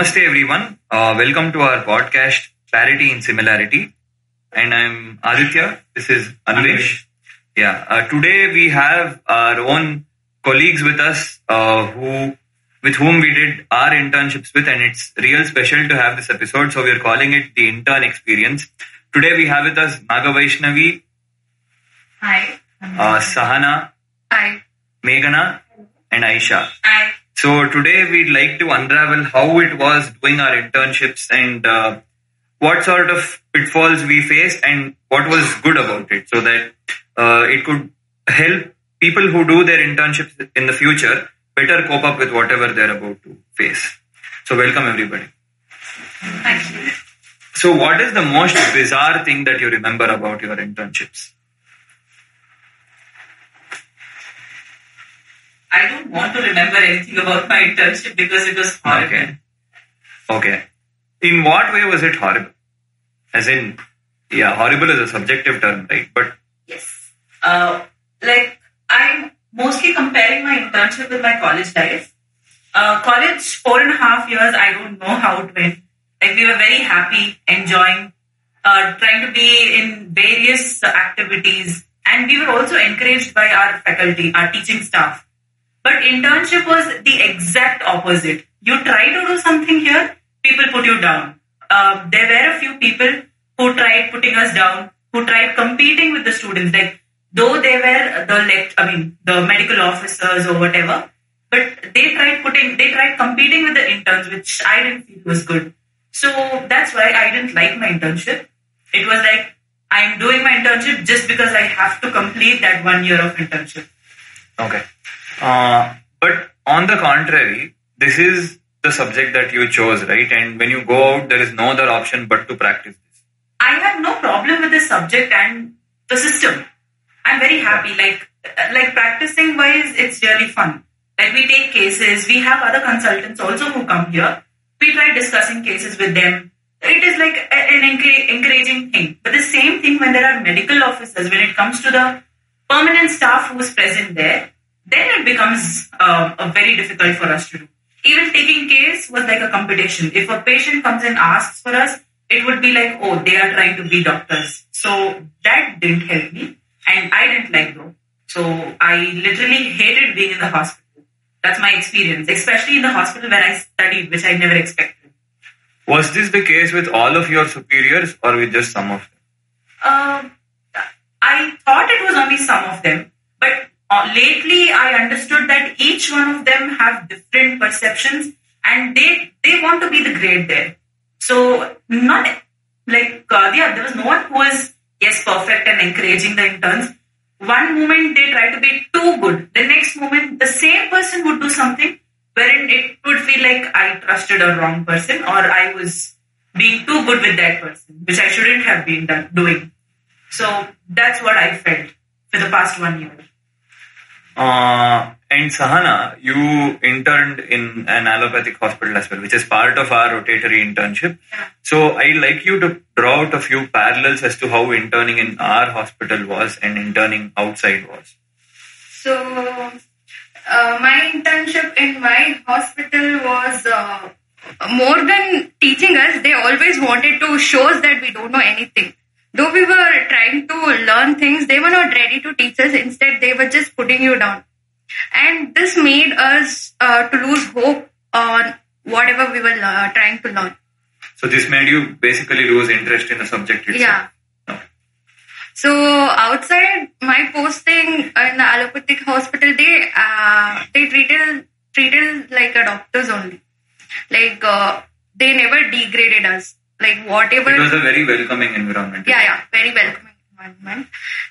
Namaste everyone. Welcome to our podcast, Clarity in Similarity. And I'm Aditya. This is Anvesh. Yeah. Today we have our own colleagues with us with whom we did our internships with, and it's real special to have this episode. So we're calling it the intern experience. Today we have with us Nagavaishnavi. Hi. Sahana. Hi. Megana. And Aisha. Hi. So today we'd like to unravel how it was doing our internships and what sort of pitfalls we faced and what was good about it, so that it could help people who do their internships in the future better cope up with whatever they're about to face. So welcome everybody. Thank you. So what is the most bizarre thing that you remember about your internships? I don't want to remember anything about my internship because it was horrible. Okay. In what way was it horrible? As in, horrible is a subjective term, right? But yes. I'm mostly comparing my internship with my college life. College, 4.5 years, I don't know how it went. We were very happy, enjoying, trying to be in various activities. And we were also encouraged by our faculty, our teaching staff. But internship was the exact opposite. You try to do something here, people put you down. There were a few people who tried putting us down, who tried competing with the students. Like, though they were the medical officers or whatever, but they tried competing with the interns, which I didn't feel was good. So that's why I didn't like my internship. It was like, I'm doing my internship just because I have to complete that 1 year of internship. Okay. But on the contrary, this is the subject that you chose, right? And when you go out, there is no other option but to practice this. I have no problem with the subject and the system. I'm very happy. Like practicing wise, it's really fun. Like, we take cases. We have other consultants also who come here. We try discussing cases with them. It is like an encouraging thing. But the same thing when there are medical officers, when it comes to the permanent staff who is present there, then it becomes very difficult for us to do. Even taking case was like a competition. If a patient comes and asks for us, it would be like, oh, they are trying to be doctors. So that didn't help me. And I didn't like though. So I literally hated being in the hospital. That's my experience, especially in the hospital where I studied, which I never expected. Was this the case with all of your superiors or with just some of them? I thought it was only some of them, but lately, I understood that each one of them have different perceptions and they want to be the great there. So, there was no one who was, perfect and encouraging the interns. One moment they try to be too good. The next moment, the same person would do something wherein it would feel like I trusted a wrong person or I was being too good with that person, which I shouldn't have been doing. So, that's what I felt for the past 1 year. And Sahana, you interned in an allopathic hospital as well, which is part of our rotatory internship. Yeah. So I'd like you to draw out a few parallels as to how interning in our hospital was and interning outside was. So my internship in my hospital was more than teaching us. They always wanted to show us that we don't know anything. Though we were trying to learn things, they were not ready to teach us. Instead, they were just putting you down. And this made us to lose hope on whatever we were trying to learn. So this made you basically lose interest in the subject itself? Yeah. Okay. So outside my posting in the allopathic hospital, they treated like a doctors only. Like, they never degraded us. Like whatever. It was a very welcoming environment. Yeah, very welcoming environment.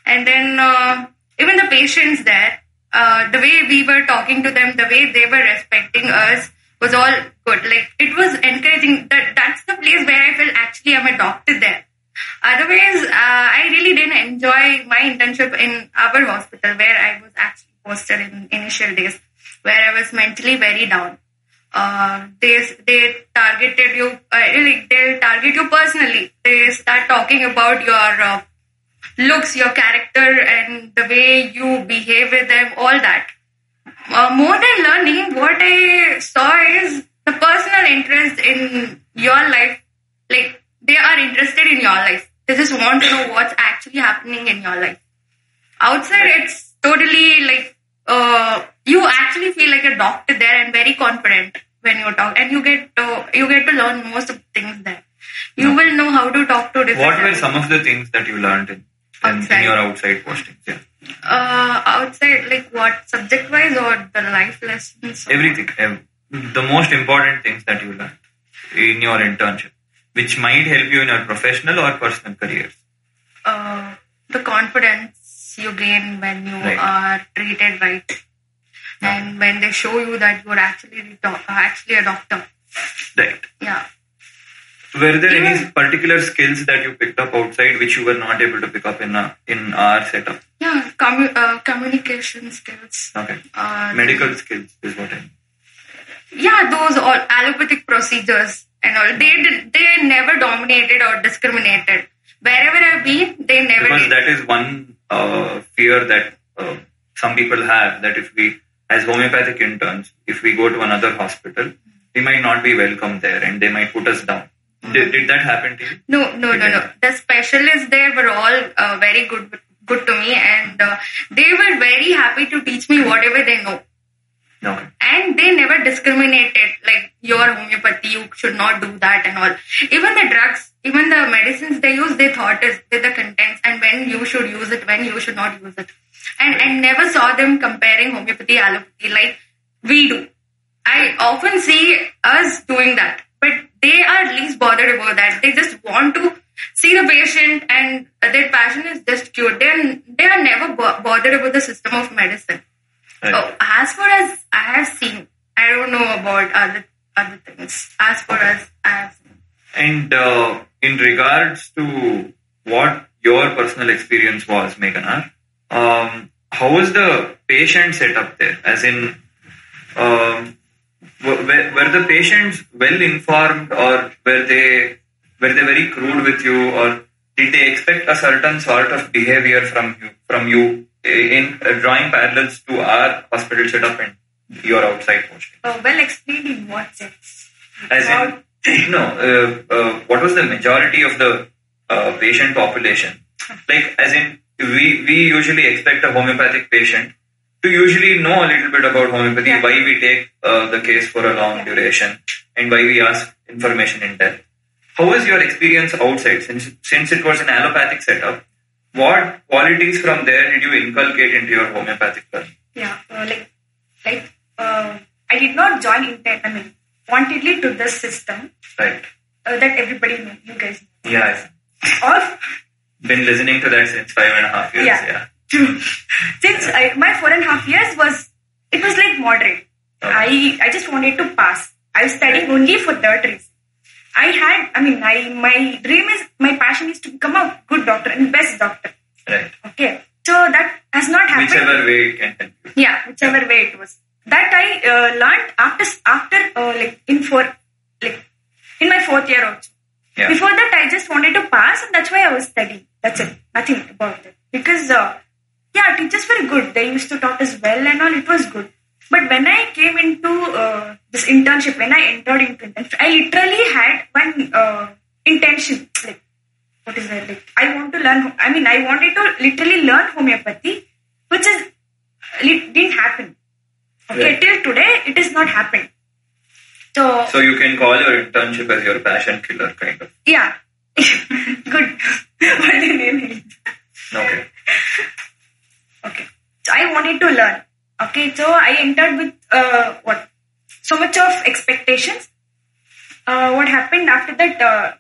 And then even the patients there, the way we were talking to them, the way they were respecting us was all good. Like, it was encouraging. That's the place where I felt actually I'm a doctor there. Otherwise, I really didn't enjoy my internship in our hospital where I was actually posted in initial days, where I was mentally very down. They targeted you. They'll target you personally. They start talking about your looks, your character, and the way you behave with them. All that. More than learning, what I saw is the personal interest in your life, like they are interested in your life. They just want to know what's actually happening in your life. Outside, it's totally like you actually feel like a doctor there and very confident when you talk, and you get to learn most of the things there. You will know how to talk to different. What were some of the things that you learned in your outside postings? Yeah. Outside, like what, subject wise or the life lessons? Everything. The most important things that you learned in your internship, which might help you in your professional or personal careers. The confidence you gain when you are treated right, and when they show you that you are actually a doctor. Right. Yeah. Were there any particular skills that you picked up outside which you were not able to pick up in our setup? Yeah, communication skills. Okay. Medical skills is what I mean. Yeah, those all allopathic procedures and all. They never dominated or discriminated. Wherever I've been, they never did. Because that is one fear that some people have, that if we, as homeopathic interns, if we go to another hospital, we might not be welcome there and they might put us down. Did that happen to you? No. The specialists there were all very good to me, and they were very happy to teach me whatever they know. Okay. And they never discriminated, like you're homeopathy, you should not do that and all. Even the drugs, even the medicines they use, they thought is with the contents and when you should use it, when you should not use it. And I never saw them comparing homeopathy, allopathy like we do. I often see us doing that, but they are least bothered about that. They just want to see the patient and their passion is just cured. They are never bothered about the system of medicine. Right. So, as far as I have seen, I don't know about other things. As far as I have seen. And in regards to what your personal experience was, Megana, how was the patient set up there? As in, were the patients well informed, or were they very crude with you, or did they expect a certain sort of behavior from you? In drawing parallels to our hospital setup and your outside posting. Well, explaining what sense? What was the majority of the patient population? Like, as in, we usually expect a homeopathic patient to usually know a little bit about homeopathy, why we take the case for a long duration, and why we ask information in depth. How was your experience outside? Since it was an allopathic setup, what qualities from there did you inculcate into your homeopathic learning? I did not join wantedly to this system. Right. That everybody knew, you guys knew. Yeah. Or been listening to that since 5.5 years. Yeah. Since my 4.5 years it was like moderate. Okay. I just wanted to pass. I was studying only for that reason. My passion is to become a good doctor and best doctor. Right. Okay. So that has not happened. Whichever way it can help you. Yeah, whichever way it was. That I learned in my 4th year also. Yeah. Before that, I just wanted to pass, and that's why I was studying. That's it. Nothing about it. Because, teachers were good. They used to talk us well and all. It was good. But when I came into this internship, when I entered into internship, I literally had one intention. Like, what is that? Like, I wanted to literally learn homeopathy, which didn't happen. Okay, till today, it has not happened. So you can call your internship as your passion killer, kind of. Yeah. Good. What do you name it? Okay. So I wanted to learn. Okay, so I entered with so much of expectations. What happened after that,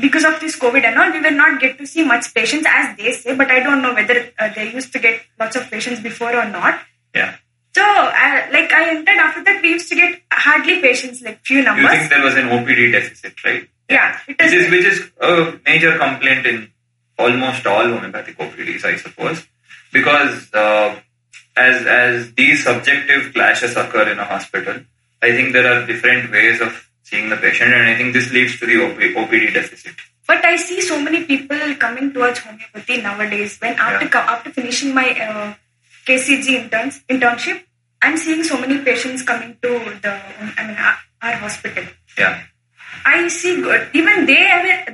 because of this COVID and all, we will not get to see much patients as they say, but I don't know whether they used to get lots of patients before or not. Yeah. So, I entered after that, we used to get hardly patients, like few numbers. You think there was an OPD deficit, right? Yeah. Which is a major complaint in almost all homeopathic OPDs, I suppose, because... As these subjective clashes occur in a hospital, I think there are different ways of seeing the patient, and I think this leads to the OPD deficit. But I see so many people coming towards homeopathy nowadays. When after finishing my KCG internship, I'm seeing so many patients coming to our hospital. Yeah. I see good. Even they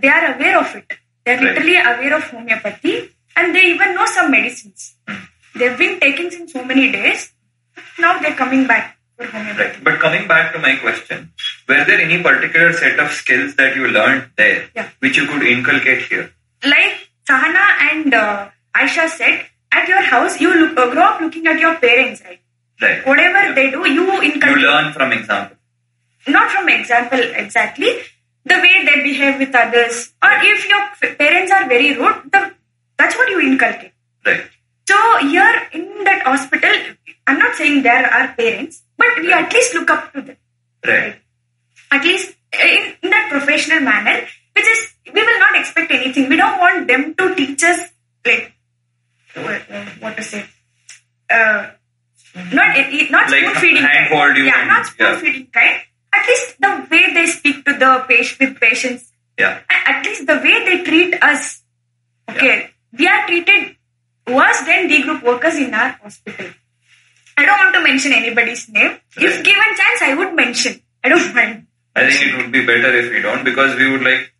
are aware of it. They are literally aware of homeopathy and they even know some medicines. They've been taking since so many days. Now they're coming back for homeopathy. Right. But coming back to my question, were there any particular set of skills that you learned there which you could inculcate here? Like Sahana and Aisha said, at your house, you grow up looking at your parents, right? Right. Whatever they do, you inculcate. You learn from example. Not from example exactly. The way they behave with others. Or if your parents are very rude, that's what you inculcate. Right. So here in that hospital, I'm not saying there are parents, but we at least look up to them. Right. At least in that professional manner, which is, we will not expect anything. We don't want them to teach us, like, what to say, not like spoon-feeding kind. Not spoon-feeding kind. At least the way they speak to the patients. Yeah. At least the way they treat us. Okay. Yeah. We are treated worse than D group workers in our hospital. I don't want to mention anybody's name. Right. If given chance, I would mention. I don't mind. I think it would be better if we don't, because we would like,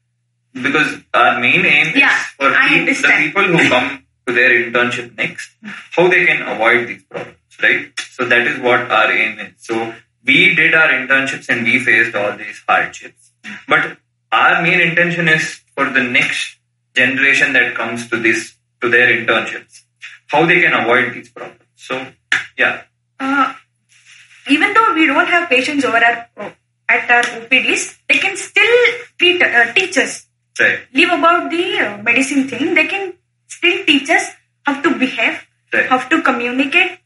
because our main aim is for the people who come to their internship next, how they can avoid these problems. Right? So that is what our aim is. So we did our internships and we faced all these hardships. But our main intention is for the next generation that comes to this, to their internships, how they can avoid these problems. So, yeah. Even though we don't have patients over at our OPDs, they can still teach us. Right. Leave about the medicine thing. They can still teach us how to behave, how to communicate.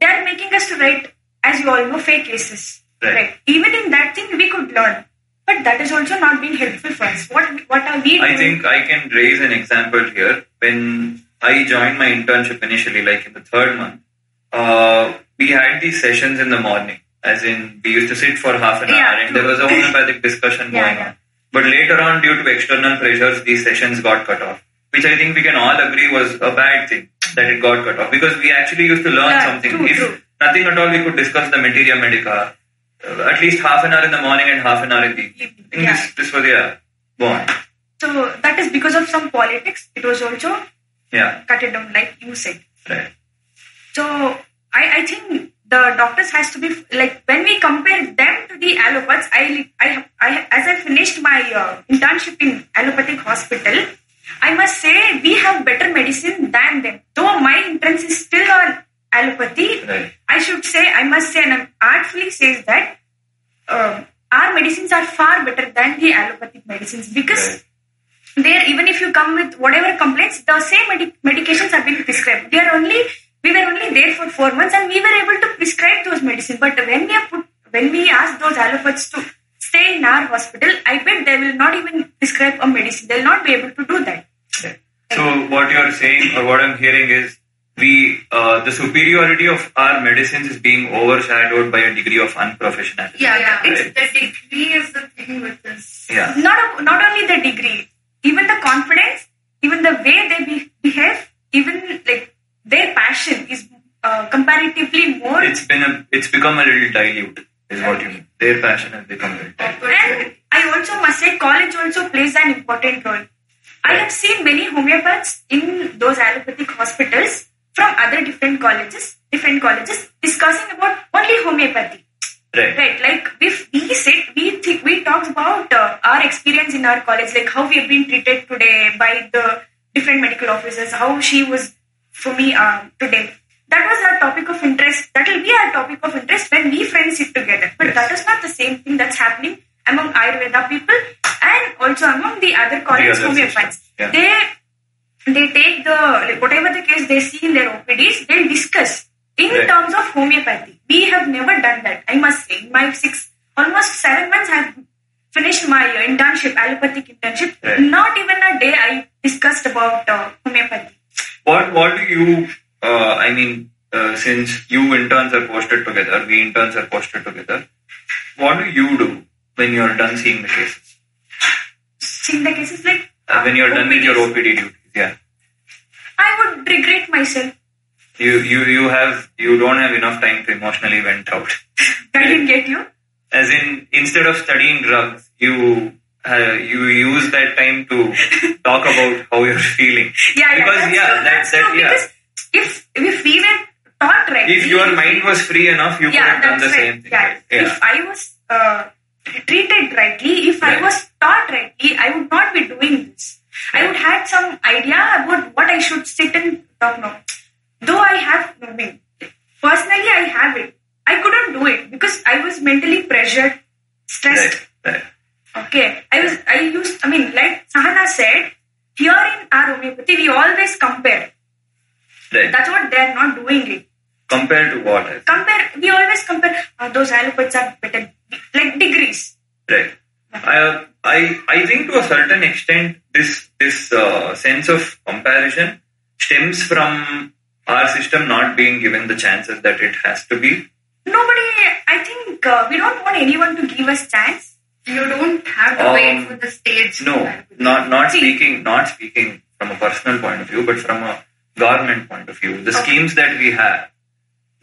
They are making us to write, as you all know, fake cases. Right. Right. Even in that thing, we could learn. But that is also not being helpful for us. What are we doing? I think I can raise an example here. When I joined my internship initially, like in the third month, we had these sessions in the morning. As in, we used to sit for half an hour and there was a homeopathic discussion going on. But later on, due to external pressures, these sessions got cut off. Which I think we can all agree was a bad thing that it got cut off. Because we actually used to learn something. True. Nothing at all, we could discuss the materia medica. At least half an hour in the morning and half an hour in the evening. This was born. So that is because of some politics. It was also cut it down, like you said. Right. So I think the doctors has to be, like, when we compare them to the allopaths, I as I finished my internship in allopathic hospital, I must say we have better medicine than them. Though my entrance is still on allopathy, I must say, and I'm artfully says that our medicines are far better than the allopathic medicines, because there, even if you come with whatever complaints, the same medications have been prescribed. We were only there for 4 months and we were able to prescribe those medicines. But when we ask those allopaths to stay in our hospital, I bet they will not even prescribe a medicine. They will not be able to do that. Right. So what you are saying or what I'm hearing is, the superiority of our medicines is being overshadowed by a degree of unprofessionalism. The degree is the thing with this. Yeah. Not only the degree, even the confidence, even the way they behave, even like their passion is comparatively more. It's become a little dilute, is what you mean. Their passion has become a little dilute. And I also must say, college also plays an important role. I have seen many homeopaths in those allopathic hospitals from other different colleges discussing about only homeopathy. Right. Right. Like if we talked about our experience in our college, like how we have been treated today by the different medical officers, how she was for me today. That was our topic of interest. That will be our topic of interest when we friends sit together. But that is not the same thing that's happening among Ayurveda people and also among the other colleagues homeopaths. Yeah. They take whatever the case they see in their OPDs, they'll discuss in terms of homeopathy. We have never done that, I must say. In my almost 7 months I've finished my internship, allopathic internship. Right. Not even a day I discussed about homeopathy. What do you, since you interns are posted together, we interns are posted together, what do you do when you are done seeing the cases? Seeing the cases like? When you are done with your OPD duties, I would regret myself. You don't have enough time to emotionally vent out. I didn't get you. As in, instead of studying drugs, you use that time to talk about how you're feeling. Because if we were taught right, if your mind was free enough, you could have done the same thing. If I was treated rightly, I was taught rightly, I would not be doing this. I would have some idea about what I should sit and talk about. Though I have nothing. Personally, I have it. I couldn't do it because I was mentally pressured, stressed. Right. Okay. Like Sahana said, here in our homeopathy, we always compare. Right. That's what they're not doing it. Compare to what? We always compare, those allopaths are better. Like degrees. Right. I think to a certain extent, this sense of comparison stems from our system not being given the chances that it has to be. I think we don't want anyone to give us chance. You don't have to wait for the stage. No, not speaking from a personal point of view, but from a government point of view. The schemes that we have,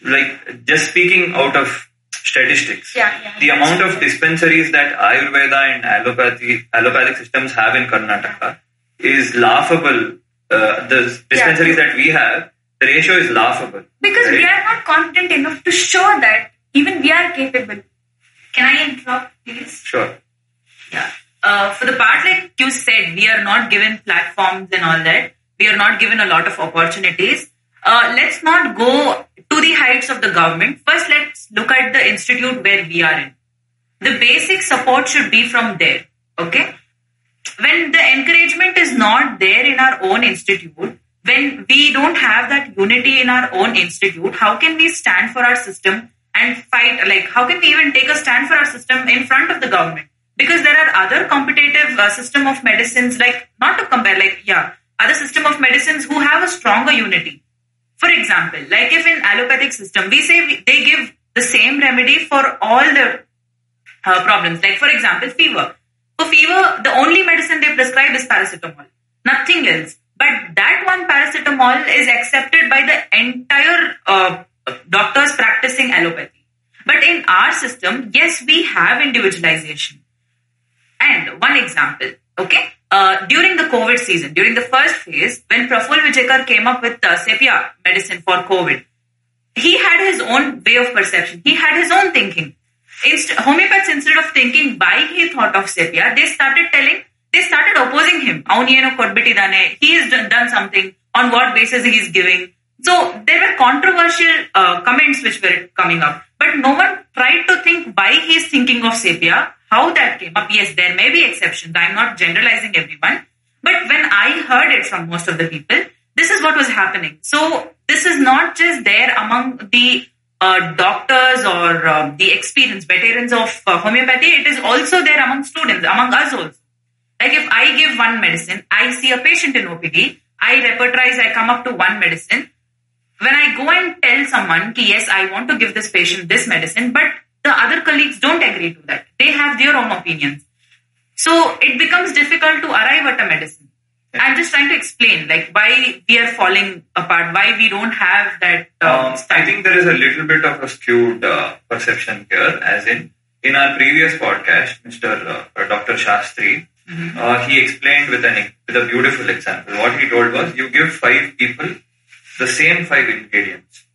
like just speaking out of statistics, the amount of dispensaries that Ayurveda and allopathic systems have in Karnataka is laughable. The dispensaries that we have, the ratio is laughable. Because we are not confident enough to show that even we are capable. Can I interrupt, please? Sure. Yeah. For the part like you said, we are not given platforms and all that. We are not given a lot of opportunities. Let's not go to the heights of the government. First, let's look at the institute where we are in. The basic support should be from there. Okay? When the encouragement is not there in our own institute, when we don't have that unity in our own institute, how can we stand for our system and fight? Like, how can we even take a stand for our system in front of the government? Because there are other competitive system of medicines, like, not to compare, other system of medicines who have a stronger unity. For example, like if in allopathic system, we say they give the same remedy for all the problems. Like, for example, fever. For fever, the only medicine they prescribe is paracetamol. Nothing else. But that one paracetamol is accepted by the entire doctors practicing allopathy. But in our system, yes, we have individualization. And one example, okay? During the COVID season, during the first phase, when Praful Vijaykar came up with sepia medicine for COVID, he had his own way of perception. He had his own thinking. Homeopaths, instead of thinking why he thought of sepia, they started opposing him. He has done something. On what basis he is giving? So there were controversial comments which were coming up. But no one tried to think why he is thinking of sepia, how that came up. Yes, there may be exceptions. I am not generalizing everyone. But when I heard it from most of the people, this is what was happening. So this is not just there among the doctors or the experienced veterans of homeopathy. It is also there among students, among us also. Like if I give one medicine, I see a patient in OPD, I repertorize, I come up to one medicine. When I go and tell someone, yes, I want to give this patient this medicine, but the other colleagues don't agree to that. They have their own opinions. So it becomes difficult to arrive at a medicine. I'm just trying to explain why we are falling apart, why we don't have that style. I think there is a little bit of a skewed perception here, as in our previous podcast, Dr. Shastri, mm-hmm. He explained with a beautiful example. What he told was, you give 5 people the same 5 ingredients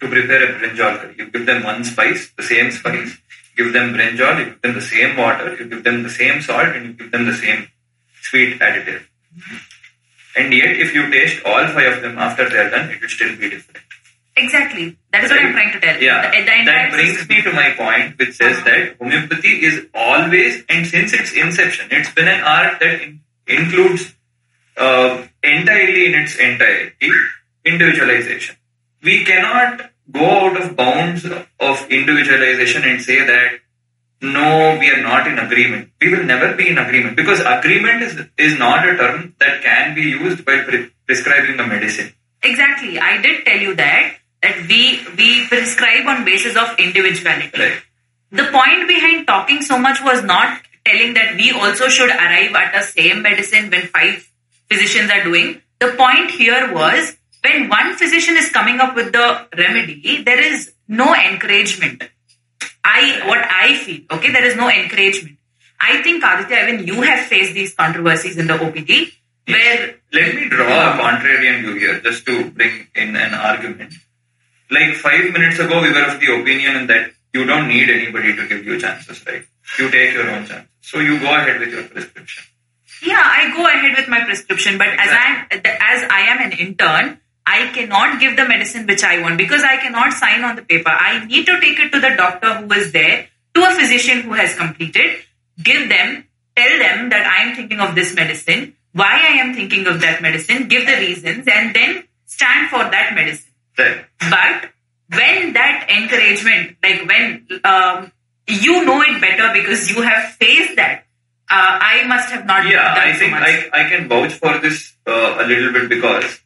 to prepare a brinjal curry. You give them one spice, the same spice. You give them brinjal, you give them the same water, you give them the same salt, and you give them the same sweet additive. Mm-hmm. And yet, if you taste all 5 of them after they are done, it will still be different. Exactly. That is what I'm trying to tell you. Yeah. That brings me to my point, which says that homeopathy is always, and since its inception, it's been an art that includes entirely in its entirety individualization. We cannot go out of bounds of individualization and say that no, we are not in agreement. We will never be in agreement because agreement is not a term that can be used by prescribing a medicine. Exactly. I did tell you that we prescribe on basis of individuality. Right. The point behind talking so much was not telling that we also should arrive at the same medicine when 5 physicians are doing. The point here was when one physician is coming up with the remedy, there is no encouragement. What I feel, okay, there is no encouragement. I think, Aditya, even you have faced these controversies in the OPD. Where let me draw a contrarian view here, just to bring in an argument. Like 5 minutes ago, we were of the opinion in that you don't need anybody to give you chances, right? You take your own chance. So you go ahead with your prescription. Yeah, I go ahead with my prescription, but exactly. as I am an intern, I cannot give the medicine which I want because I cannot sign on the paper. I need to take it to the doctor who is there, to a physician who has completed, give them, tell them that I am thinking of this medicine, why I am thinking of that medicine, give the reasons, and then stand for that medicine. Right. But when that encouragement, like when you know it better because you have faced that, I must have not done so much. I can vouch for this a little bit because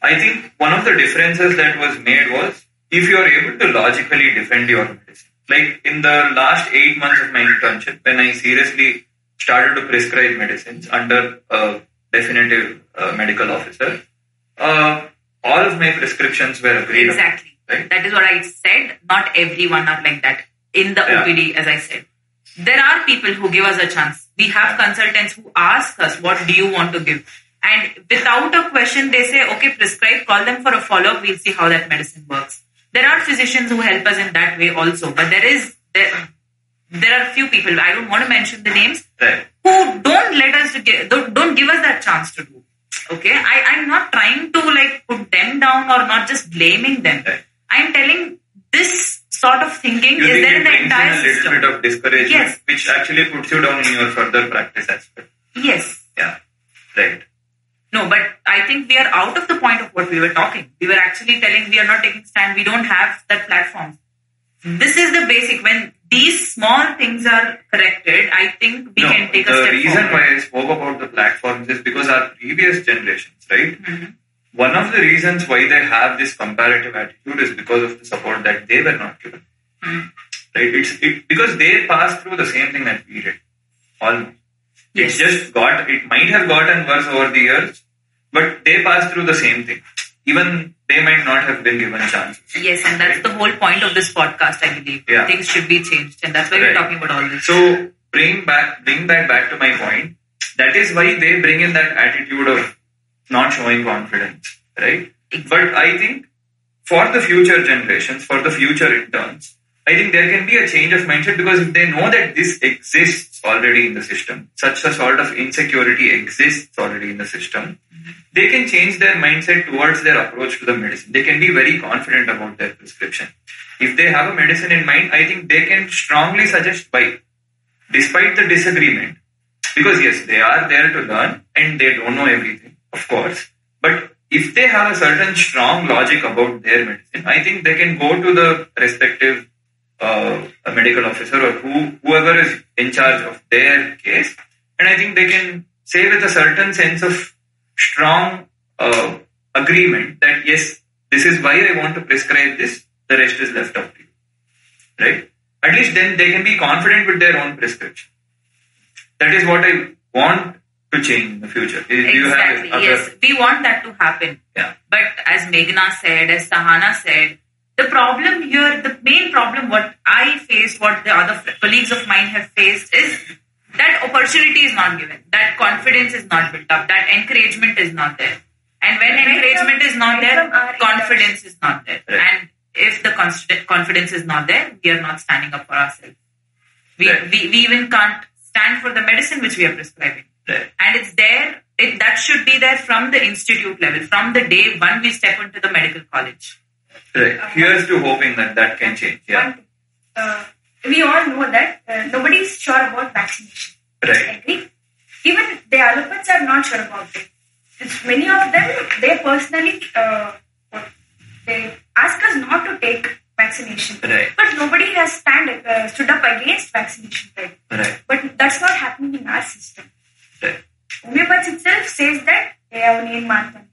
I think one of the differences that was made was if you are able to logically defend your medicine. Like in the last 8 months of my internship, when I seriously started to prescribe medicines under a definitive medical officer, all of my prescriptions were agreed exactly. upon. Right? That is what I said. Not everyone are like that. In the OPD, as I said. There are people who give us a chance. We have consultants who ask us, what do you want to give? And without a question, they say, okay, prescribe, call them for a follow-up. We'll see how that medicine works. There are physicians who help us in that way also. But there are few people, I don't want to mention the names, who don't give us that chance to do. Okay, I'm not trying to like put them down or not just blaming them. I'm telling this sort of thinking you is think there in the entire in a system. Little bit of discouragement, yes. Which actually puts you down in your further practice as well. Yes. Yeah. Right. No, but I think we are out of the point of what we were talking. We were actually telling we are not taking stand. We don't have that platform. This is the basic. When these small things are corrected, I think we can take a step forward. The reason why I spoke about the platforms is because our previous generations, right? Mm-hmm. One of the reasons why they have this comparative attitude is because of the support that they were not given. Mm. Right? It's because they passed through the same thing that we did. Almost. Yes. It might have gotten worse over the years, but they passed through the same thing. Even they might not have been given chances. Yes, and that's the whole point of this podcast, I believe. Yeah. Things should be changed, and that's why we're talking about all this. So, bring back to my point. That is why they bring in that attitude of not showing confidence, right? But I think for the future generations, for the future interns, I think there can be a change of mindset because if they know that this exists already in the system, such a sort of insecurity exists already in the system, they can change their mindset towards their approach to the medicine. They can be very confident about their prescription. If they have a medicine in mind, I think they can strongly suggest buy, despite the disagreement. Because yes, they are there to learn and they don't know everything. Of course, but if they have a certain strong logic about their medicine, I think they can go to the respective medical officer or whoever is in charge of their case, and I think they can say with a certain sense of strong agreement that yes, this is why I want to prescribe this, the rest is left up to you. Right? At least then they can be confident with their own prescription. That is what I want to change in the future. Yes, we want that to happen. Yeah. But as Megana said, as Sahana said, the problem here, the main problem what I faced, what the other colleagues of mine have faced is that opportunity is not given. That confidence is not built up. That encouragement is not there. And when encouragement is not there, confidence is not there. Right. And if the confidence is not there, we are not standing up for ourselves. We even can't stand for the medicine which we are prescribing. And it's there, that should be there from the institute level, from the day one we step into the medical college. Right. Here's to hoping that can change. Yeah. We all know that nobody is sure about vaccination. Right. Agree? Even the allopaths are not sure about it. Many of them, they personally they ask us not to take vaccination. Right. But nobody has stood up against vaccination. Right? Right. But that's not happening in our system. Homeopath itself says that they have an martin,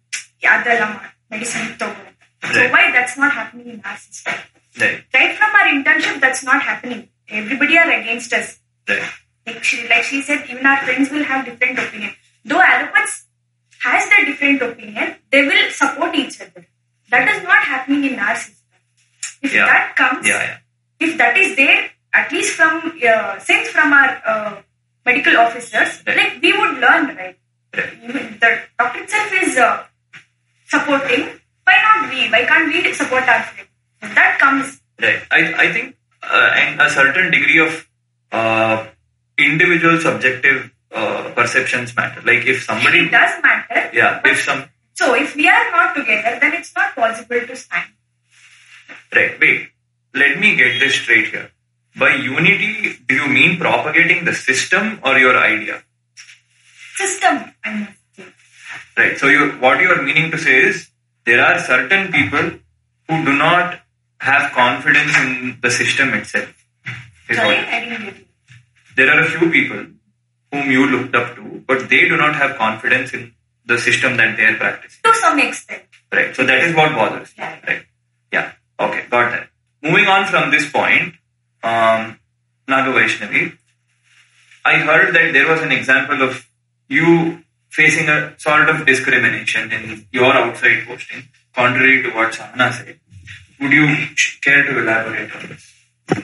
medicine. So why that's not happening in our system? Right from our internship, that's not happening. Everybody are against us. Like she said, even our friends will have different opinion. Though allopaths has the different opinion, they will support each other. That is not happening in our system. If that comes, if that is there, at least from since from our medical officers, like we would learn, right? The doctor itself is supporting. Why not we? Why can't we support our friend? If that comes, right? I think and a certain degree of individual subjective perceptions matter. Like if somebody it does matter. Yeah. So if we are not together, then it's not possible to stand. Right. Wait. Let me get this straight here. By unity, do you mean propagating the system or your idea? System, I must say. Right. So what you are meaning to say is there are certain people who do not have confidence in the system itself. Sorry, I didn't get you. There are a few people whom you looked up to, but they do not have confidence in the system that they are practicing. To some extent. Right. So that is what bothers you. Yeah. Right. Yeah. Okay. Got that. Moving on from this point, Nagavaishnavi, I heard that there was an example of you facing a sort of discrimination in your outside posting, contrary to what Sahana said. Would you care to elaborate on this?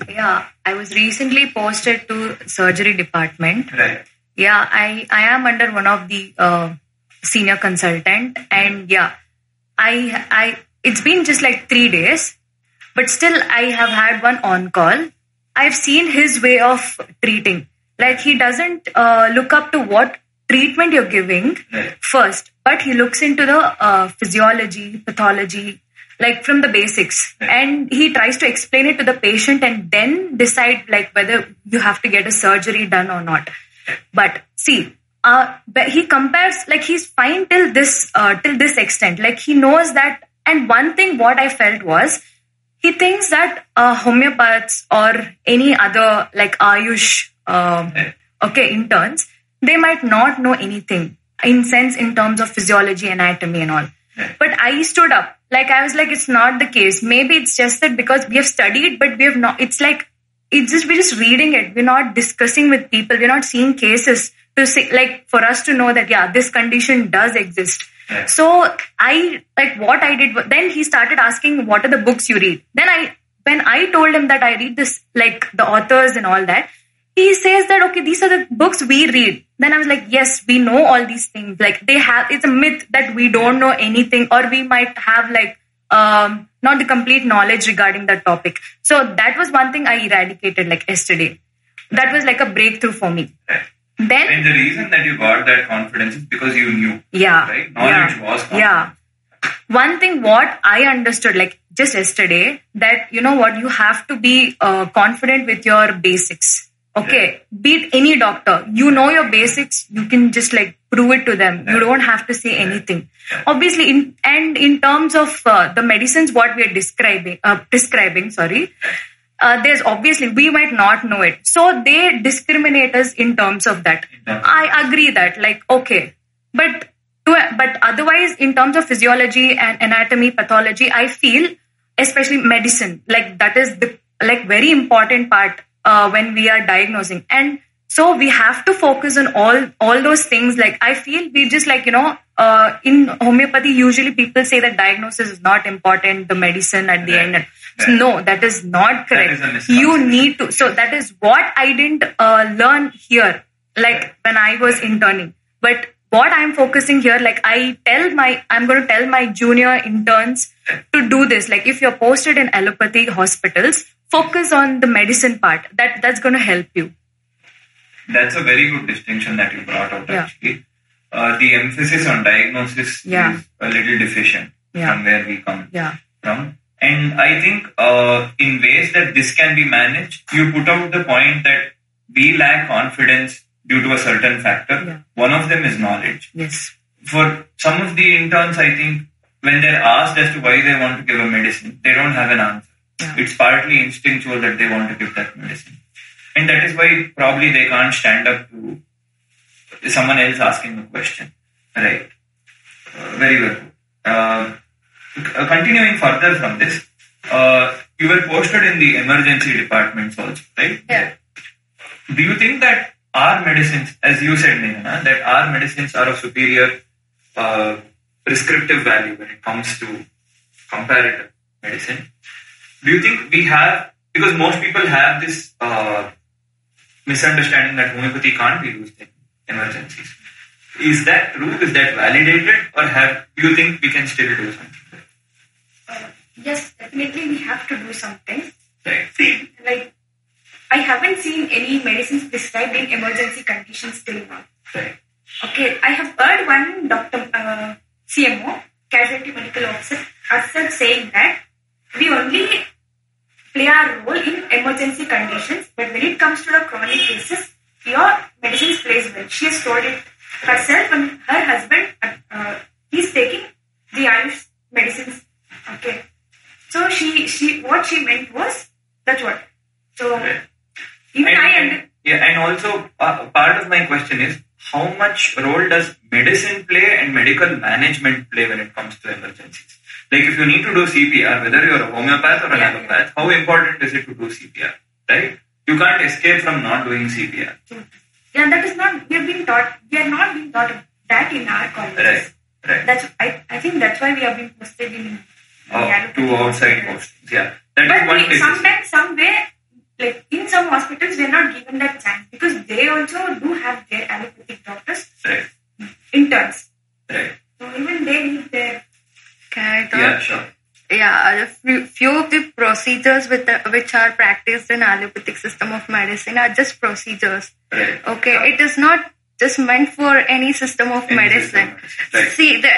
Yeah, I was recently posted to surgery department. Right. Yeah, I am under one of the senior consultant, and I it's been just like 3 days, but still I have had one on call. I've seen his way of treating. Like he doesn't look up to what treatment you're giving first, but he looks into the physiology, pathology, like from the basics, and he tries to explain it to the patient and then decide like whether you have to get a surgery done or not. But see, but he compares, like he's fine till this extent. Like he knows that. And one thing what I felt was he thinks that homeopaths or any other like Ayush, interns, they might not know anything in terms of physiology, anatomy and all. But I stood up. Like I was like, it's not the case. Maybe it's just that because we have studied, but we have not. It's like we're just reading it. We're not discussing with people. We're not seeing cases to see, like for us to know that this condition does exist. Yeah. So I like what I did. Then he started asking, "What are the books you read?" Then when I told him that I read this, like the authors and all that, he says that okay, these are the books we read. Then I was like, yes, we know all these things. Like they have, it's a myth that we don't know anything, or we might have like not the complete knowledge regarding that topic. So that was one thing I eradicated like yesterday. That was like a breakthrough for me. Right. Then and the reason that you got that confidence is because you knew. Yeah. Right? Knowledge was confidence. Yeah. One thing what I understood like just yesterday that you know what, you have to be confident with your basics. Okay, beat any doctor. You know your basics. You can just like prove it to them. You don't have to say anything. Obviously, in terms of the medicines, what we are prescribing, there's obviously we might not know it. So they discriminate us in terms of that. I agree that like okay, but otherwise in terms of physiology and anatomy, pathology, I feel especially medicine like that is the like very important part. When we are diagnosing, and so we have to focus on all those things. Like I feel we just like, you know, in homeopathy usually people say that diagnosis is not important, the medicine at the end. So no, that is not correct. Is you need to, so that is what I didn't learn here, like when I was interning. But what I'm focusing here, like I'm going to tell my junior interns to do this. Like if you're posted in allopathy hospitals, focus on the medicine part. That's going to help you. That's a very good distinction that you brought out actually. The emphasis on diagnosis is a little deficient from where we come from. And I think in ways that this can be managed, you put out the point that we lack confidence due to a certain factor. Yeah. One of them is knowledge. Yes. For some of the interns, I think when they're asked as to why they want to give a medicine, they don't have an answer. Yeah. It's partly instinctual that they want to give that medicine. And that is why probably they can't stand up to someone else asking the question. Right. Very well. Continuing further from this, you were posted in the emergency departments also, right? Yeah. Do you think that our medicines, as you said, Megana, that our medicines are of superior prescriptive value when it comes to comparative medicine? Do you think we have, because most people have this misunderstanding that homeopathy can't be used in emergencies. Is that true? Is that validated? Or do you think we can still do something? Yes, definitely we have to do something. Right. See, like, I haven't seen any medicines prescribed in emergency conditions till now. Right. Okay, I have heard one doctor, CMO, Casualty Medical Officer, saying that we only play our role in emergency conditions, but when it comes to the chronic cases, your medicines plays well. She has told it herself, and her husband, he's taking the Ayush medicines. Okay, so she what she meant was that's what. So even and also part of my question is, how much role does medicine play and medical management play when it comes to emergencies? Like, if you need to do CPR, whether you're a homeopath or an allopath, how important is it to do CPR, right? You can't escape from not doing CPR. Yeah, that is not, we are not being taught that in our colleges. Right. That's, I think that's why we have been posted in to outside postings, yeah. Sometimes, somewhere, like in some hospitals, we are not given that chance because they also do have their allopathic doctors, interns. Right. So even they need their... Can I talk? Yeah, sure. Yeah, a few of the procedures which are practiced in allopathic system of medicine are just procedures. Right. Okay, it is not just meant for any system of medicine. Right. See, the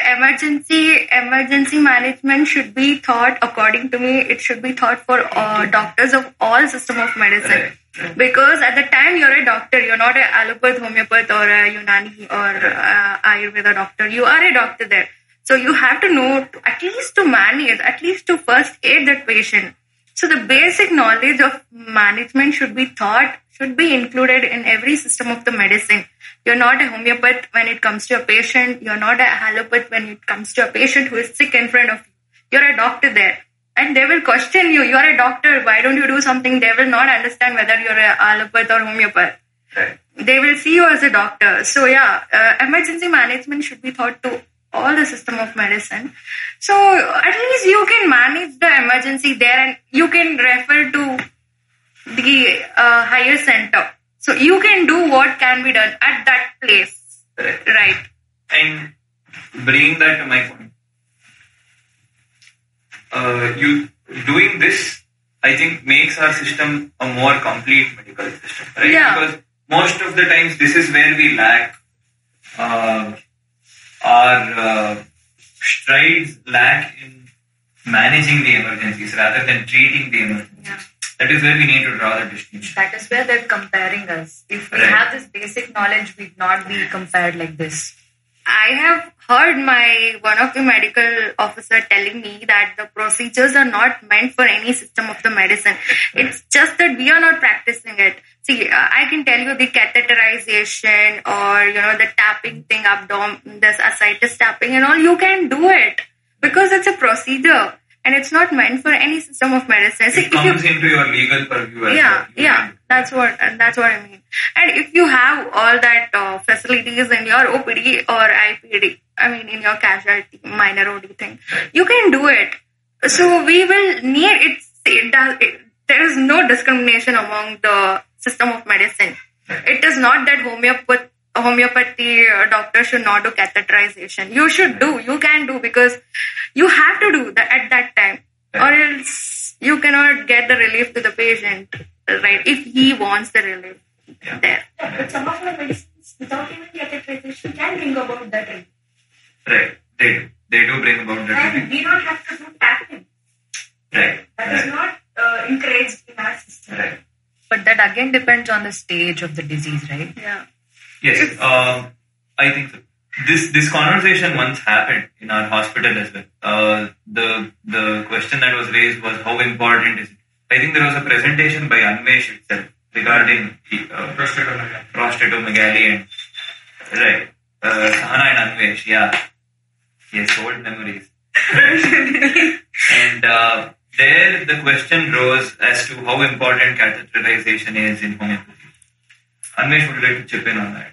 emergency management should be taught, according to me, it should be taught for doctors of all system of medicine. Right. Because at the time you're a doctor, you're not an allopath, homeopath or a Unani or Ayurveda doctor. You are a doctor there. So you have to know, at least to manage, at least to first aid that patient. So the basic knowledge of management should be taught, should be included in every system of the medicine. You're not a homeopath when it comes to a patient. You're not an allopath when it comes to a patient who is sick in front of you. You're a doctor there. And they will question you. You're a doctor. Why don't you do something? They will not understand whether you're an allopath or homeopath. Right. They will see you as a doctor. So yeah, emergency management should be taught to all the system of medicine. So at least you can manage the emergency there and you can refer to the higher center. So you can do what can be done at that place. Right. And bringing that to my point, you doing this, I think, makes our system a more complete medical system. Right? Yeah. Because most of the times this is where we lack our strides lack in managing the emergencies rather than treating the emergencies. Yeah. That is where we need to draw the distinction. That is where they're comparing us. If we have this basic knowledge, we'd not be compared like this. I have heard one of the medical officer telling me that the procedures are not meant for any system of the medicine. It's just that we are not practicing it. See, I can tell you the catheterization or, the tapping thing, abdomen, this ascites tapping and all, you can do it because it's a procedure and it's not meant for any system of medicine. See, it comes into your legal purview. That's what I mean. And if you have all that facilities in your OPD or IPD, I mean in your casualty, minor OD thing, you can do it. So we will need it. There is no discrimination among the system of medicine. It is not that homeopathy doctor should not do catheterization. You can do because you have to do that at that time, or else you cannot get the relief to the patient, right? If he wants the relief there. Yeah, but some of the medicines without even catheterization can bring about that relief. Right, they do bring about that relief. And we don't have to do tapping. Right. That is not encouraged in our system. Right. But that again depends on the stage of the disease, right? Yeah. Yes, I think so. This conversation once happened in our hospital as well. The question that was raised was, how important is it? I think there was a presentation by Anvesh itself regarding prostatomegaly and Sahana and Anvesh. Yeah, yes, old memories. And there the question rose as to how important catheterization is in homeopathy. Anvesh, would you like to chip in on that?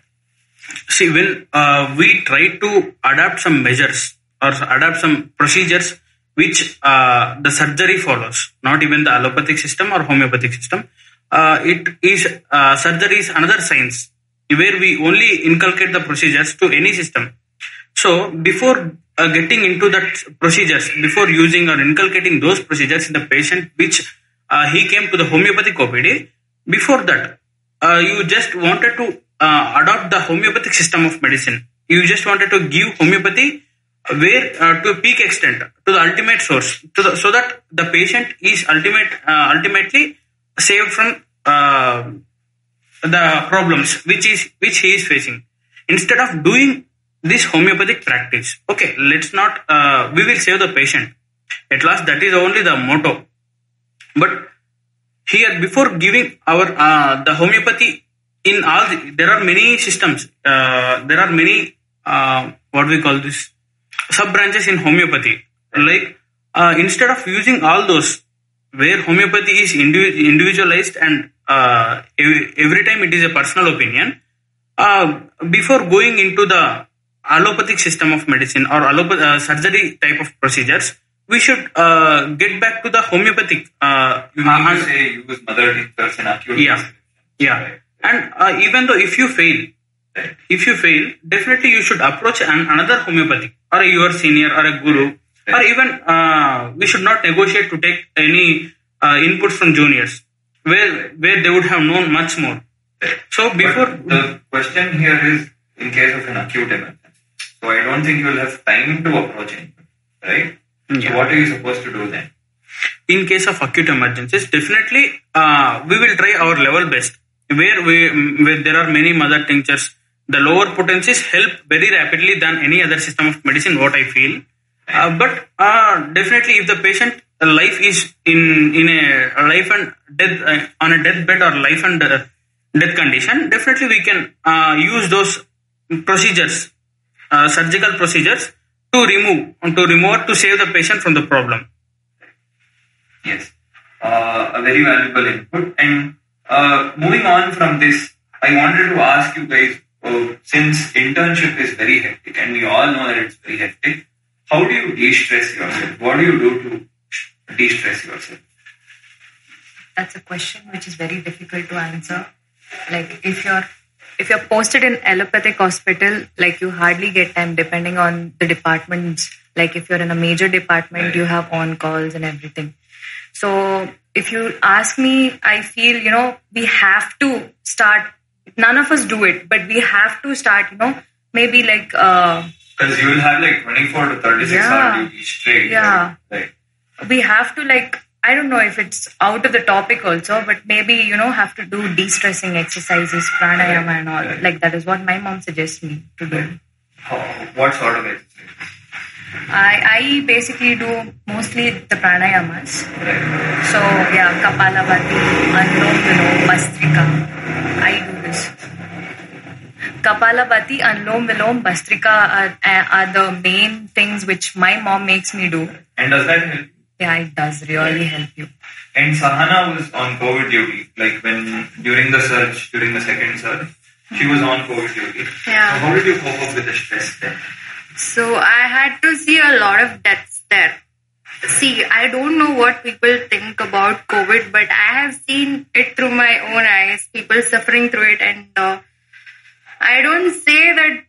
See, when we try to adapt some measures or adopt some procedures which the surgery follows, not even the allopathic system or homeopathic system. It is surgery is another science where we only inculcate the procedures to any system. So before getting into that procedures, before using or inculcating those procedures in the patient which he came to the homeopathic OPD, before that you just wanted to adopt the homeopathic system of medicine. You just wanted to give homeopathy where to a peak extent, to the ultimate source, to the, so that the patient is ultimately saved from the problems which he is facing. Instead of doing this homeopathic practice, okay, let's not we will save the patient at last. That is only the motto. But here, before giving our the homeopathy in all, there are many systems. There are many what we call this sub branches in homeopathy. Like instead of using all those, where homeopathy is individualized and every time it is a personal opinion. Before going into the allopathic system of medicine or surgery type of procedures, we should get back to the homeopathic. You need to say use mother tinctures and acute. Yeah. Right. And even though if you fail, right, definitely you should approach another homeopathic or your senior or a guru, right, or even we should not negotiate to take any input from juniors where they would have known much more. Right. So before but the question here is in case of an acute event. So I don't think you will have time to approach anyone, right? Yeah. So what are you supposed to do then? In case of acute emergencies, definitely we will try our level best. Where there are many mother tinctures, the lower potencies help very rapidly than any other system of medicine, what I feel. But definitely, if the patient life is in a life and death on a deathbed or life and death condition, definitely we can use those procedures. Surgical procedures to save the patient from the problem. Yes, a very valuable input. And moving on from this, I wanted to ask you guys, since internship is very hectic, and we all know that it's very hectic, how do you de-stress yourself? What do you do to de-stress yourself? That's a question which is very difficult to answer. Like if you're posted in allopathic hospital, like you hardly get time depending on the departments. Like if you're in a major department, right, you have on calls and everything. So if you ask me, I feel, we have to start. None of us do it, but we have to start, maybe like... Because you will have like 24 to 36 hour duty straight. Yeah. Right. We have to like... I don't know if it's out of the topic also, but maybe, have to do de-stressing exercises, pranayama and all. Right. Like that is what my mom suggests me to do. What sort of exercises? I basically do mostly the pranayamas. Right. So, Kapalabhati, Anulom Vilom, Bastrika. I do this. Kapalabhati, Anulom Vilom, Bastrika are the main things which my mom makes me do. And does that help? Yeah, it does really help you. And Sahana was on COVID duty, like during the second surge, she was on COVID duty. Yeah. So how did you cope up with the stress then? So I had to see a lot of deaths there. See, I don't know what people think about COVID, but I have seen it through my own eyes, people suffering through it. And I don't say that...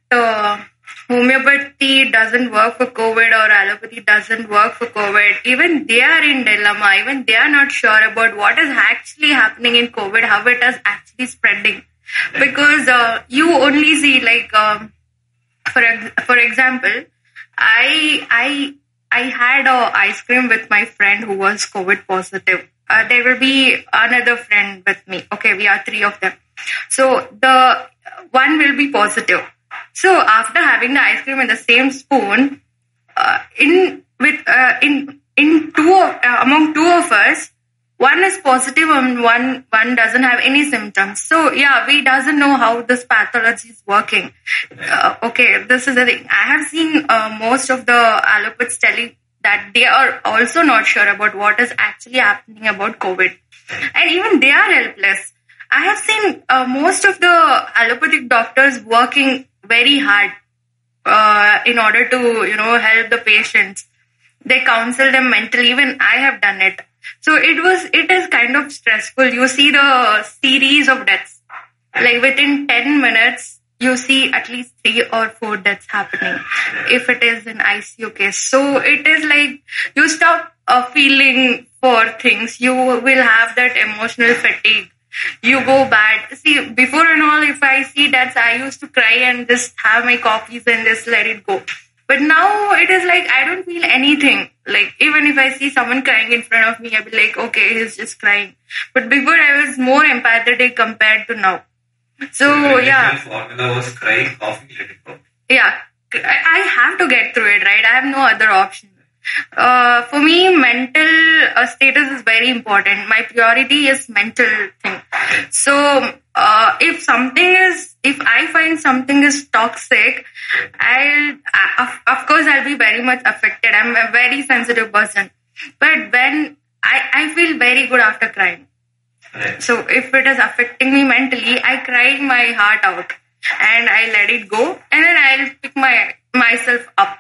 homeopathy doesn't work for COVID or allopathy doesn't work for COVID. Even they are in dilemma. Even they are not sure about what is actually happening in COVID, how it is actually spreading. Because you only see like, for example, I had ice cream with my friend who was COVID positive. There will be another friend with me. Okay, we are three of them. So the one will be positive. So after having the ice cream in the same spoon, among two of us, one is positive and one doesn't have any symptoms. So we doesn't know how this pathology is working. This is the thing. I have seen most of the allopaths telling that they are also not sure about what is actually happening about COVID, and even they are helpless. I have seen most of the allopathic doctors working very hard in order to, help the patients. They counsel them mentally. Even I have done it. So it is kind of stressful. You see the series of deaths. Like within 10 minutes, you see at least 3 or 4 deaths happening if it is an ICU case. So it is like you stop feeling for things. You will have that emotional fatigue. You go bad. See, before and all, if I see deaths, I used to cry and just have my coffees and just let it go. But now it is like I don't feel anything. Like even if I see someone crying in front of me, I'll be like, okay, he's just crying. But before I was more empathetic compared to now. So yeah. Formula was crying, coffee, let it go. Yeah, I have to get through it, right? I have no other option. For me, mental status is very important. My priority is mental thing. So if I find something is toxic, of course I'll be very much affected. I'm a very sensitive person. But when I feel very good after crying. Right. So if it is affecting me mentally, I cry my heart out and I let it go, and then I'll pick myself up.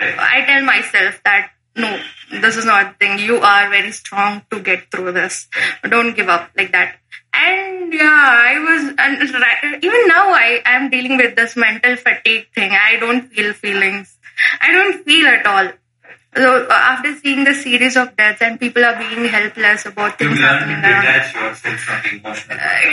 I tell myself that, no, this is not the thing. You are very strong to get through this. Don't give up like that. And yeah, even now I am dealing with this mental fatigue thing. I don't feel feelings. I don't feel at all. So after seeing the series of deaths and people are being helpless about things happening around,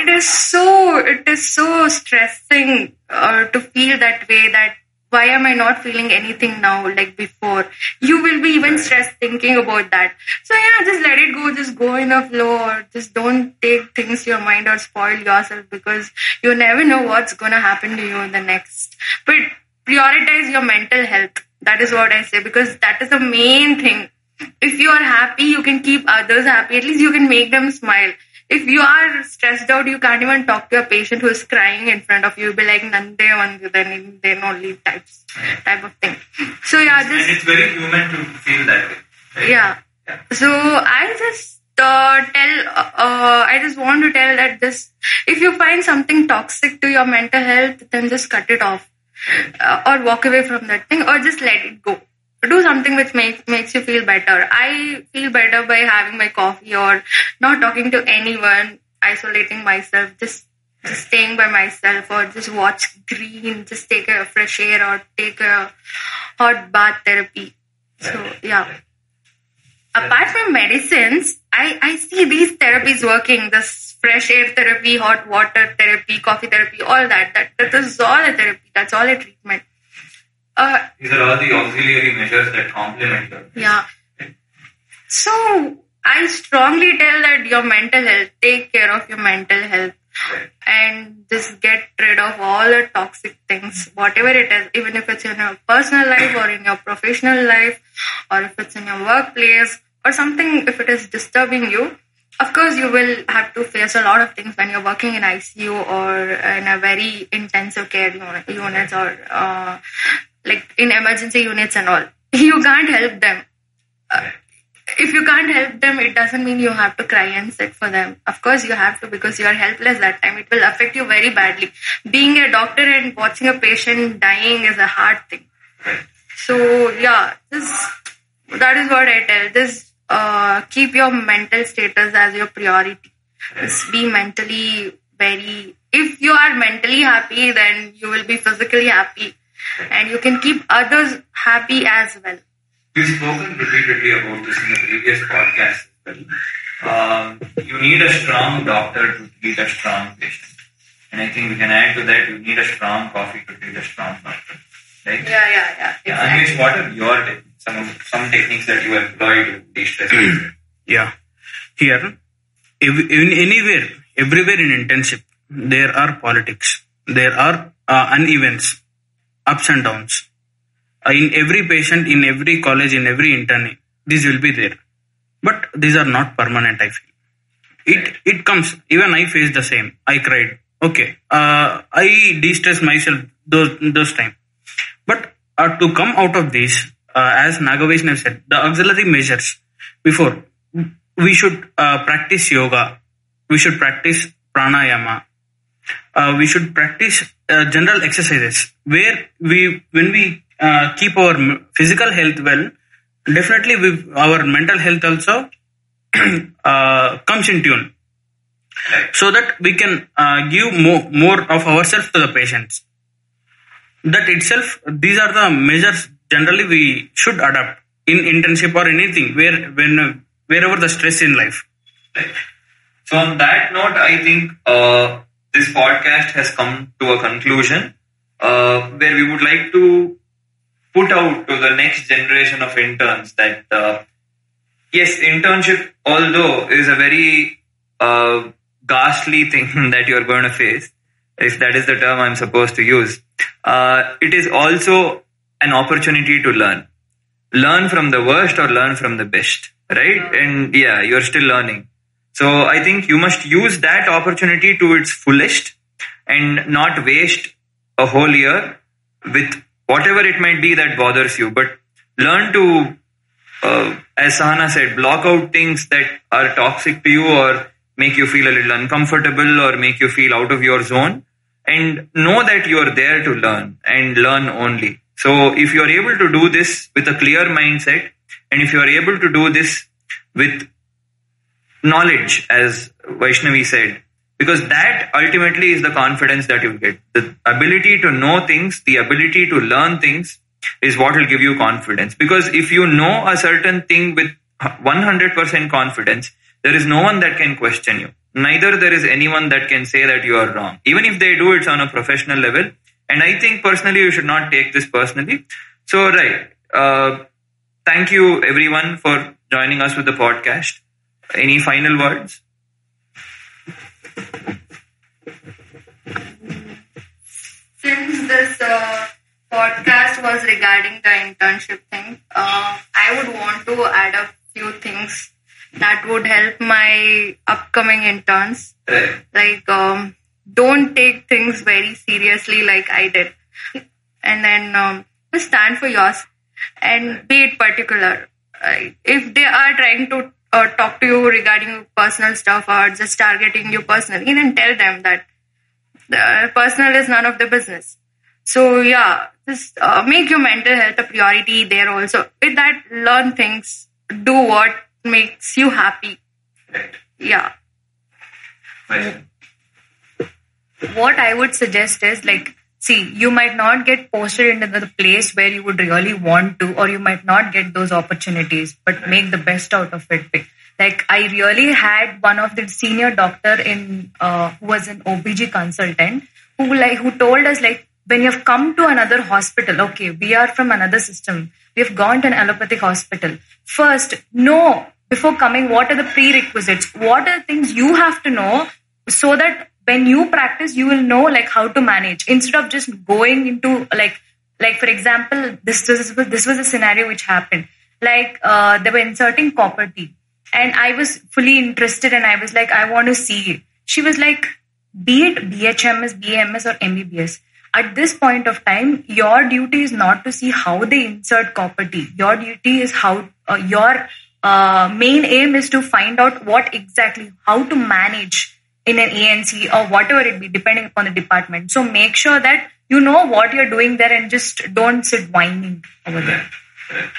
it is so stressing to feel that way, that why am I not feeling anything now like before? You will be even stressed thinking about that. So yeah, just let it go. Just go in the flow, or just don't take things to your mind or spoil yourself, because you never know what's going to happen to you in the next. But prioritize your mental health. That is what I say, because that is the main thing. If you are happy, you can keep others happy. At least you can make them smile. If you are stressed out, you can't even talk to a patient who is crying in front of you. You'll be like, Nande Vandhudani, they only type of thing. So yeah, just... And it's very human to feel that way. Right? Yeah. So I just want to tell that this, if you find something toxic to your mental health, then just cut it off. Or walk away from that thing, or just let it go. Do something which makes you feel better. I feel better by having my coffee or not talking to anyone, isolating myself, just staying by myself, or just watch green, just take a fresh air, or take a hot bath therapy. So yeah. Apart from medicines, I see these therapies working. This fresh air therapy, hot water therapy, coffee therapy, all that is all a therapy. That's all a treatment. These are all the auxiliary measures that complement them. Yeah. So I strongly tell that your mental health, take care of your mental health. Right. And just get rid of all the toxic things, whatever it is, even if it's in your personal life or in your professional life, or if it's in your workplace or something, if it is disturbing you. Of course, you will have to face a lot of things when you're working in ICU or in a very intensive care units, or like in emergency units and all. You can't help them. If you can't help them, it doesn't mean you have to cry and sit for them. Of course, you have to, because you are helpless that time. It will affect you very badly. Being a doctor and watching a patient dying is a hard thing. So yeah, that is what I tell. Just keep your mental status as your priority. Just be mentally very... If you are mentally happy, then you will be physically happy. And you can keep others happy as well. We've spoken repeatedly about this in the previous podcast as well. You need a strong doctor to treat a strong patient. And I think we can add to that, you need a strong coffee to treat a strong doctor. Right? Yeah. Exactly. Anvesh, what are your techniques? Some techniques that you employ to de-stress? Yeah. Here, anywhere, everywhere in internship, there are politics. There are unevens, ups and downs. In every patient, in every college, in every intern, this will be there. But these are not permanent, I feel. It comes, even I faced the same. I cried. Okay, I de-stressed myself those times. But to come out of this, as Nagavaishnavi said, the auxiliary measures, before, we should practice yoga, we should practice pranayama, we should practice general exercises where when we keep our physical health well, definitely our mental health also comes in tune, so that we can give more of ourselves to the patients. That itself, these are the measures generally we should adopt in internship or anything wherever the stress in life. Right. So on that note, I think this podcast has come to a conclusion, where we would like to put out to the next generation of interns that yes, internship, although is a very ghastly thing that you are going to face, if that is the term I'm supposed to use, it is also an opportunity to learn from the worst or learn from the best, right? And yeah, you're still learning. So I think you must use that opportunity to its fullest and not waste a whole year with whatever it might be that bothers you, but learn to, as Sahana said, block out things that are toxic to you or make you feel a little uncomfortable or make you feel out of your zone, and know that you are there to learn and learn only. So if you are able to do this with a clear mindset, and if you are able to do this with knowledge, as Vaishnavi said, because that ultimately is the confidence that you get. The ability to know things, the ability to learn things is what will give you confidence. Because if you know a certain thing with 100% confidence, there is no one that can question you. Neither there is anyone that can say that you are wrong. Even if they do, it's on a professional level. And I think personally, you should not take this personally. So, right. Thank you everyone for joining us with the podcast. Any final words? Since this podcast was regarding the internship thing, I would want to add a few things that would help my upcoming interns. Like, don't take things very seriously like I did. And then just stand for yours and be it particular. If they are trying to talk to you regarding personal stuff or just targeting you personally, then tell them that the personal is none of the business. So yeah, just make your mental health a priority there also. With that, learn things, do what makes you happy. Right. Yeah. Right. What I would suggest is, like, see, you might not get posted into the place where you would really want to, or you might not get those opportunities, but make the best out of it. Like, I really had one of the senior doctor in who was an OPD consultant who told us, like, when you've come to another hospital, okay, we are from another system. We've gone to an allopathic hospital. First, know before coming what are the prerequisites, what are things you have to know so that when you practice, you will know, like, how to manage, instead of just going into like for example, this was a scenario which happened. Like, they were inserting copper T, and I was fully interested, and I was like, I want to see it. She was like, be it BHMS, BMS, or MBBS. At this point of time, your duty is not to see how they insert copper T. Your duty is how your main aim is to find out what exactly how to manage in an ANC or whatever it be, depending upon the department. So make sure that you know what you're doing there and just don't sit whining over there. Right.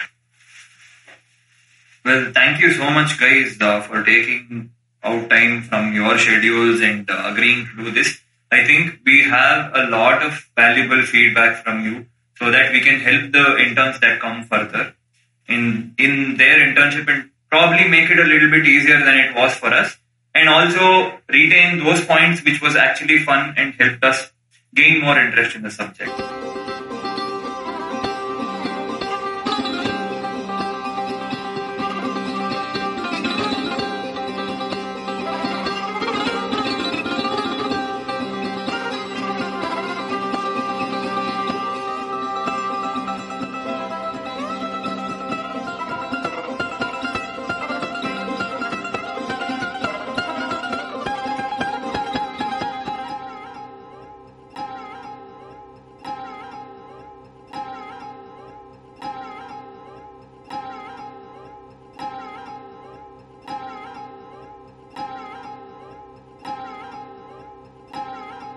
Well, thank you so much, guys, for taking out time from your schedules and agreeing to do this. I think we have a lot of valuable feedback from you so that we can help the interns that come further in their internship and probably make it a little bit easier than it was for us. And also retain those points which was actually fun and helped us gain more interest in the subject.